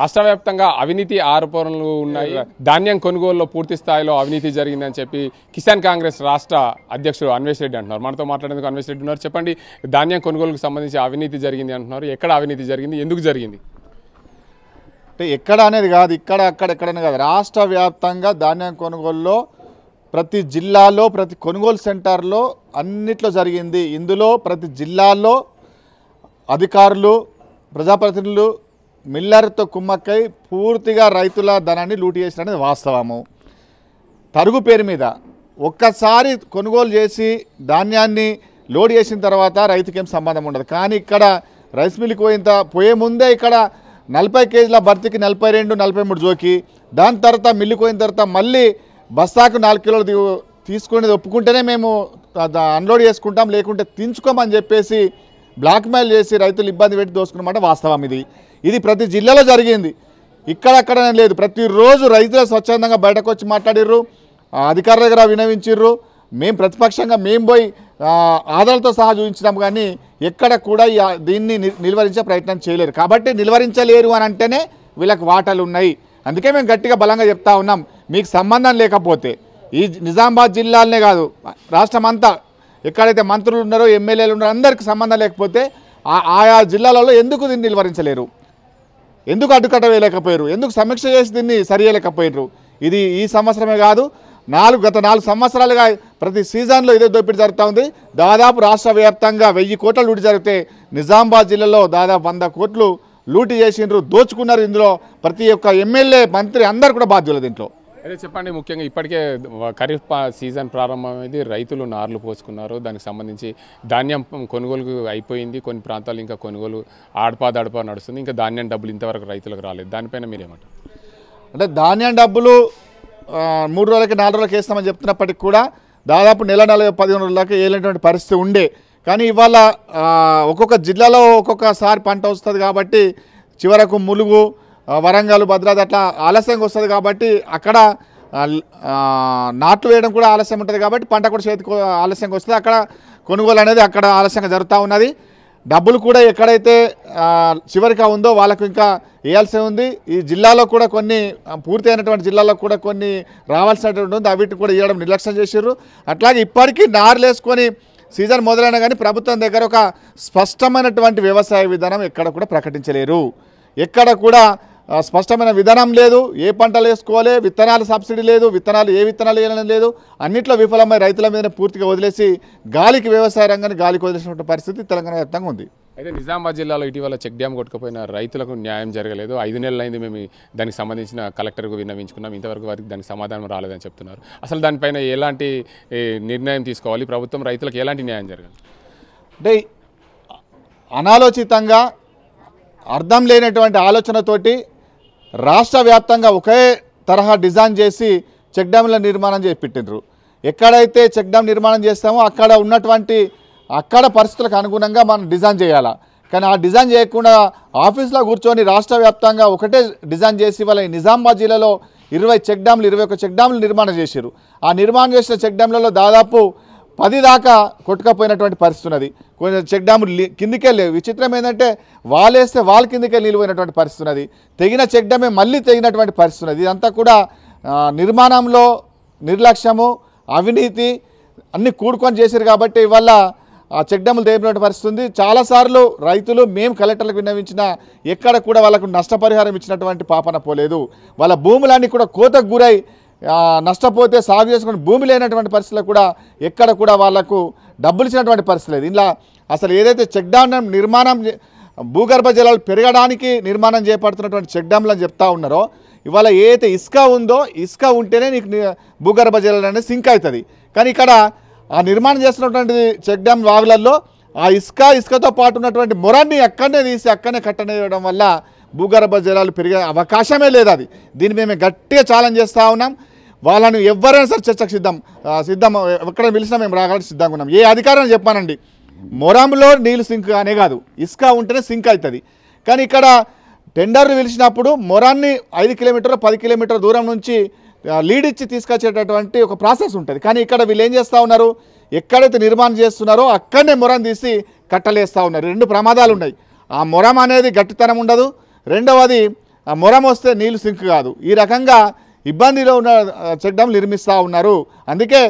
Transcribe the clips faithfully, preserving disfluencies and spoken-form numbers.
రాష్ట్ర వ్యాప్తంగా అవినీతి ఆరోపణలు ఉన్నాయి. ధాన్యం కొనుగోలులో పూర్తి స్థాయిలో అవినీతి జరిగిందని చెప్పి కిసాన్ కాంగ్రెస్ రాష్ట్ర అధ్యక్షుడు అన్వేష్ రెడ్డి అంటున్నారు. మనతో మాట్లాడేందుకు అన్వేష్ రెడ్డి ఉన్నారు. చెప్పండి, ధాన్యం కొనుగోలుకు సంబంధించి అవినీతి జరిగింది అంటున్నారు. ఎక్కడ అవినీతి జరిగింది, ఎందుకు జరిగింది? అంటే ఎక్కడ అనేది కాదు, ఇక్కడ అక్కడెక్కడనే కాదు, రాష్ట్ర వ్యాప్తంగా ధాన్యం కొనుగోలులో ప్రతి జిల్లాలో ప్రతి కొనుగోలు సెంటర్లో అన్నిట్లో జరిగింది. ఇందులో ప్రతి జిల్లాలో అధికారులు ప్రజాప్రతినిధులు మిల్లర్తో కుమ్మక్కై పూర్తిగా రైతుల ధనాన్ని లూటి చేసిన అనేది వాస్తవము. తరుగు పేరు మీద ఒక్కసారి కొనుగోలు చేసి ధాన్యాన్ని లోడ్ చేసిన తర్వాత రైతుకేం సంబంధం ఉండదు. కానీ ఇక్కడ రైస్ మిల్కి పోయింత పోయే ముందే ఇక్కడ నలభై కేజీల భర్తీకి నలభై రెండు నలభై మూడు జోకి, దాని తర్వాత మిల్లుకు పోయిన తర్వాత మళ్ళీ బస్తాకు నాలుగు కిలోలు దిగు తీసుకునేది ఒప్పుకుంటేనే మేము అన్లోడ్ చేసుకుంటాం, లేకుంటే తించుకోమని చెప్పేసి బ్లాక్మెయిల్ చేసి రైతులు ఇబ్బంది పెట్టి దోసుకున్నమాట వాస్తవం. ఇది ఇది ప్రతి జిల్లాలో జరిగింది, ఇక్కడక్కడనే లేదు. ప్రతిరోజు రైతులు స్వచ్ఛందంగా బయటకు వచ్చి మాట్లాడిర్రు, అధికారుల దగ్గర వినవించిర్రు. మేము ప్రతిపక్షంగా మేము పోయి ఆధారాలతో సహా చూపించినాం, కానీ ఎక్కడ కూడా దీన్ని నిలువరించే ప్రయత్నం చేయలేరు. కాబట్టి నిలువరించలేరు అని అంటేనే వీళ్ళకి వాటాలు ఉన్నాయి. అందుకే మేము గట్టిగా బలంగా చెప్తా ఉన్నాం, మీకు సంబంధం లేకపోతే ఈ నిజామాబాద్ జిల్లాలనే కాదు రాష్ట్రం అంతా ఎక్కడైతే మంత్రులు ఉన్నారో ఎమ్మెల్యేలు ఉన్నారో అందరికీ సంబంధం లేకపోతే ఆయా జిల్లాలలో ఎందుకు దీన్ని నిలువరించలేరు, ఎందుకు అడ్డుకట్ట వేయలేకపోయారు, ఎందుకు సమీక్ష చేసి దీన్ని సరియలేకపోయారు? ఇది ఈ సంవత్సరమే కాదు, నాలుగు గత నాలుగు సంవత్సరాలుగా ప్రతి సీజన్లో ఇదే దోపిడీ జరుగుతూ ఉంది. దాదాపు రాష్ట్ర వ్యాప్తంగా వెయ్యి కోట్ల లూటీ జరిగితే నిజామాబాద్ జిల్లాలో దాదాపు వంద కోట్లు లూటీ చేసినారు, దోచుకున్నారు. ఇందులో ప్రతి ఒక్క ఎమ్మెల్యే మంత్రి అందరు కూడా బాధ్యులు దీంట్లో. అదే చెప్పండి, ముఖ్యంగా ఇప్పటికే ఖరీఫ్ సీజన్ ప్రారంభమైంది, రైతులు నార్లు పోసుకున్నారు. దానికి సంబంధించి ధాన్యం కొనుగోలు అయిపోయింది, కొన్ని ప్రాంతాలు ఇంకా కొనుగోలు ఆడపాదడపా నడుస్తుంది, ఇంకా ధాన్యం డబ్బులు ఇంతవరకు రైతులకు రాలేదు. దానిపైన మీరేమంటారు? అంటే ధాన్యం డబ్బులు మూడు రోజులకి నాలుగు రోజులకి వేస్తామని చెప్తున్నప్పటికి కూడా దాదాపు నెల నెల పదిహేను రోజులకి వేయలేటువంటి పరిస్థితి ఉండే. కానీ ఇవాళ ఒక్కొక్క జిల్లాలో ఒక్కొక్కసారి పంట వస్తుంది కాబట్టి చివరకు ములుగు వరంగల్ భద్రాద్రి అట్లా ఆలస్యంగా వస్తుంది కాబట్టి అక్కడ నాట్లు వేయడం కూడా ఆలస్యం ఉంటుంది కాబట్టి పంట కూడా చేతికి ఆలస్యంగా వస్తుంది, అక్కడ కొనుగోలు అనేది అక్కడ ఆలస్యంగా జరుగుతూ ఉన్నది. డబ్బులు కూడా ఎక్కడైతే చివరిగా ఉందో వాళ్ళకు ఇంకా వేయాల్సి ఉంది. ఈ జిల్లాలో కూడా కొన్ని పూర్తి అయినటువంటి జిల్లాలో కూడా కొన్ని రావాల్సినటువంటి ఉంది, అవిటిని కూడా ఇవ్వడం నిర్లక్ష్యం చేసారు. అట్లాగే ఇప్పటికీ నార్లు వేసుకొని సీజన్ మొదలైనా కానీ ప్రభుత్వం దగ్గర ఒక స్పష్టమైనటువంటి వ్యవసాయ విధానం ఎక్కడ కూడా ప్రకటించలేరు, ఎక్కడ కూడా స్పష్టమైన విధానం లేదు. ఏ పంటలు వేసుకోవాలి, విత్తనాలు సబ్సిడీ లేదు, విత్తనాలు ఏ విత్తనాలు వేయడం లేదు, అన్నింటిలో విఫలమై రైతుల మీదనే పూర్తిగా వదిలేసి గాలికి వ్యవసాయ రంగాన్ని గాలికి వదిలేసినటువంటి పరిస్థితి తెలంగాణ వ్యాప్తంగా ఉంది. అయితే నిజామాబాద్ జిల్లాలో ఇటీవల చెక్ డ్యామ్ కొట్టుకుపోయిన రైతులకు న్యాయం జరగలేదు. ఐదు నెలలైంది మేము దానికి సంబంధించిన కలెక్టర్కు విన్నవించుకున్నాం, ఇంతవరకు వారికి దానికి సమాధానం రాలేదని చెప్తున్నారు. అసలు దానిపైన ఎలాంటి నిర్ణయం తీసుకోవాలి, ప్రభుత్వం రైతులకు ఎలాంటి న్యాయం జరగాలి? అంటే అనాలోచితంగా అర్థం లేనటువంటి ఆలోచనతోటి రాష్ట్ర వ్యాప్తంగా ఒకే తరహా డిజైన్ చేసి చెక్ డ్యామ్ల నిర్మాణం చేపట్టిండ్రు. ఎక్కడైతే చెక్ డ్యామ్ నిర్మాణం చేస్తామో అక్కడ ఉన్నటువంటి అక్కడ పరిస్థితులకు అనుగుణంగా మనం డిజైన్ చేయాలా, కానీ ఆ డిజైన్ చేయకుండా ఆఫీస్లో కూర్చొని రాష్ట్ర వ్యాప్తంగా ఒకటే డిజైన్ చేసి వాళ్ళ నిజామాబాద్ జిల్లాలో ఇరవై చెక్ డ్యామ్లు ఇరవై ఒక్క చెక్ డ్యామ్లు నిర్మాణం చేశారు. ఆ నిర్మాణం చేసిన చెక్ డ్యామ్లలో దాదాపు పది దాకా కొట్టుకపోయినటువంటి పరిస్థితి ఉన్నది. కొంచెం చెక్ డ్యాములు కిందికి వెళ్ళే విచిత్రం ఏంటంటే వాళ్ళు వేస్తే వాళ్ళ కిందికి వెళ్ళి నిలిపోయినటువంటి పరిస్థితి ఉన్నది, తెగిన చెక్ డ్యామే మళ్ళీ తెగినటువంటి పరిస్థితి ఉన్నది. ఇదంతా కూడా నిర్మాణంలో నిర్లక్ష్యము అవినీతి అన్నీ కూడుకొని చేశారు కాబట్టి ఇవాళ ఆ చెక్ డ్యాములు తెగినటువంటి పరిస్థితి ఉంది. చాలాసార్లు రైతులు మేము కలెక్టర్లకు విన్నవించిన ఎక్కడ కూడా వాళ్ళకు నష్టపరిహారం ఇచ్చినటువంటి పాపన పోలేదు. వాళ్ళ భూములన్నీ కూడా కోతకు గురై నష్టపోతే సాగు చేసుకుని భూమి లేనటువంటి పరిస్థితుల్లో కూడా ఎక్కడ కూడా వాళ్లకు డబ్బులు ఇచ్చినటువంటి పరిస్థితి లేదు. ఇలా అసలు ఏదైతే చెక్ డ్యామ్ నిర్మాణం భూగర్భ జలాలు పెరగడానికి నిర్మాణం చేపడుతున్నటువంటి చెక్ డ్యామ్లు అని చెప్తా ఉన్నారో, ఇవాళ ఏదైతే ఇసుక ఉందో ఇసుక ఉంటేనే నీకు భూగర్భ జలాలు అనేది సింక్ అవుతుంది. కానీ ఇక్కడ ఆ నిర్మాణం చేస్తున్నటువంటి చెక్ డ్యామ్ వాగులల్లో ఆ ఇసుక ఇసుకతో పాటు ఉన్నటువంటి మొరాన్ని అక్కడనే తీసి అక్కడనే కట్టనేయడం వల్ల భూగర్భ జలాలు పెరిగే అవకాశమే లేదు. అది దీన్ని మేము గట్టిగా ఛాలెంజ్ చేస్తూ ఉన్నాం. వాళ్ళను ఎవరైనా సరే చర్చకు సిద్ధం సిద్ధం ఎక్కడ పిలిచినా మేము రాగడానికి సిద్ధంగా ఉన్నాం. ఏ అధికారం చెప్పానండి, మొరంలో నీళ్ళు సింక్ అనే కాదు, ఇసుక ఉంటేనే సింక్ అవుతుంది. కానీ ఇక్కడ టెండర్లు పిలిచినప్పుడు మొరాన్ని ఐదు కిలోమీటర్లు పది కిలోమీటర్ల దూరం నుంచి లీడ్ ఇచ్చి తీసుకొచ్చేటటువంటి ఒక ప్రాసెస్ ఉంటుంది. కానీ ఇక్కడ వీళ్ళు ఏం చేస్తూ ఉన్నారు, ఎక్కడైతే నిర్మాణం చేస్తున్నారో అక్కడనే మొరం తీసి కట్టలేస్తూ ఉన్నారు. రెండు ప్రమాదాలు ఉన్నాయి, ఆ మొరం అనేది గట్టితనం ఉండదు, రెండవది మొరం వస్తే నీళ్లు సింక్ కాదు ఈ రకంగా ఇబ్బందిలో ఉన్న చెక్ డ్యామ్లు నిర్మిస్తా ఉన్నారు అందుకే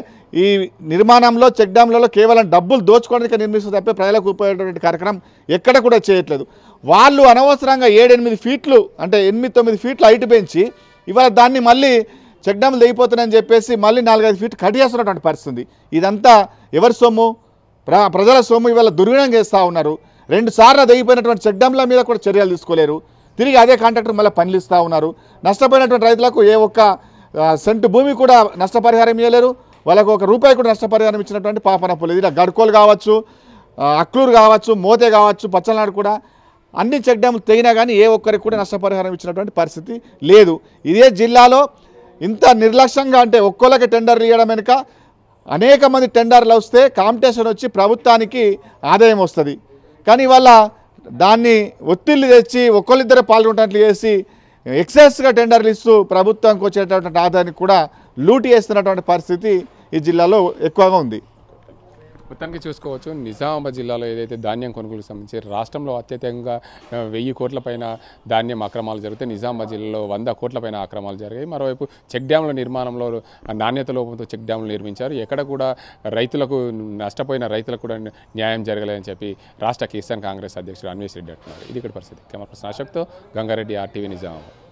ఈ నిర్మాణంలో చెక్ డ్యామ్లలో కేవలం డబ్బులు దోచుకోవడానికి నిర్మిస్తూ తప్పే ప్రజలకు ఉపయోగపడేటువంటి కార్యక్రమం ఎక్కడ కూడా చేయట్లేదు వాళ్ళు అనవసరంగా ఏడు ఎనిమిది ఫీట్లు అంటే ఎనిమిది తొమ్మిది ఫీట్లు హైట్ పెంచి ఇవాళ దాన్ని మళ్ళీ చెక్ డ్యామ్లు లేకపోతున్నాయని చెప్పేసి మళ్ళీ నాలుగైదు ఫీట్ కట్టేస్తున్నటువంటి పరిస్థితి ఇదంతా ఎవరి సొమ్ము ప్రజల సొమ్ము ఇవాళ దుర్వినియోగం చేస్తూ ఉన్నారు రెండు సార్లు దెయ్యిపోయినటువంటి చెక్ డ్యామ్ల మీద కూడా చర్యలు తీసుకోలేరు తిరిగి అదే కాంట్రాక్టర్ మళ్ళీ పనులు ఇస్తూ ఉన్నారు నష్టపోయినటువంటి రైతులకు ఏ ఒక్క సెంటు భూమి కూడా నష్టపరిహారం ఇవ్వలేరు వాళ్ళకు ఒక రూపాయి కూడా నష్టపరిహారం ఇచ్చినటువంటి పాపనప్పులు ఇది గడ్కోలు కావచ్చు అక్లూరు కావచ్చు మోతే కావచ్చు పచ్చలనాడు కూడా అన్ని చెక్ డ్యామ్లు తెగినా కానీ ఏ ఒక్కరికి కూడా నష్టపరిహారం ఇచ్చినటువంటి పరిస్థితి లేదు ఇదే జిల్లాలో ఇంత నిర్లక్ష్యంగా అంటే ఒక్కోళ్ళకి టెండర్లు ఇవ్వడం వెనుక అనేక మంది టెండర్లు వస్తే కాంపిటీషన్ వచ్చి ప్రభుత్వానికి ఆదాయం వస్తుంది కానీ వాళ్ళ దాన్ని ఒత్తిళ్లు తెచ్చి ఒక్కళ్ళిద్దరే పాల్గొంటున్నట్లు చేసి ఎక్సెస్గా టెండర్లు ఇస్తూ ప్రభుత్వానికి వచ్చేటటువంటి ఆదాయాన్ని కూడా లూటీ చేస్తున్నటువంటి పరిస్థితి ఈ జిల్లాలో ఎక్కువగా ఉంది మొత్తానికి చూసుకోవచ్చు నిజామాబాద్ జిల్లాలో ఏదైతే ధాన్యం కొనుగోలుకు సంబంధించి రాష్ట్రంలో అత్యధికంగా వెయ్యి కోట్ల పైన ధాన్యం అక్రమాలు జరిగితే నిజామాబాద్ జిల్లాలో వంద కోట్ల పైన అక్రమాలు జరిగాయి మరోవైపు చెక్ డ్యామ్ల నిర్మాణంలో నాణ్యత లోపంతో చెక్ డ్యామ్లు నిర్మించారు ఎక్కడ కూడా రైతులకు నష్టపోయిన రైతులకు కూడా న్యాయం జరగలేదని చెప్పి రాష్ట్ర కిసాన్ కాంగ్రెస్ అధ్యక్షుడు అన్వేష్ రెడ్డి అంటున్నారు ఇది ఇక్కడ పరిస్థితి కెమెరా పర్సన్ అశోక్తో గంగారెడ్డి ఆర్టీవీ నిజామాబాద్.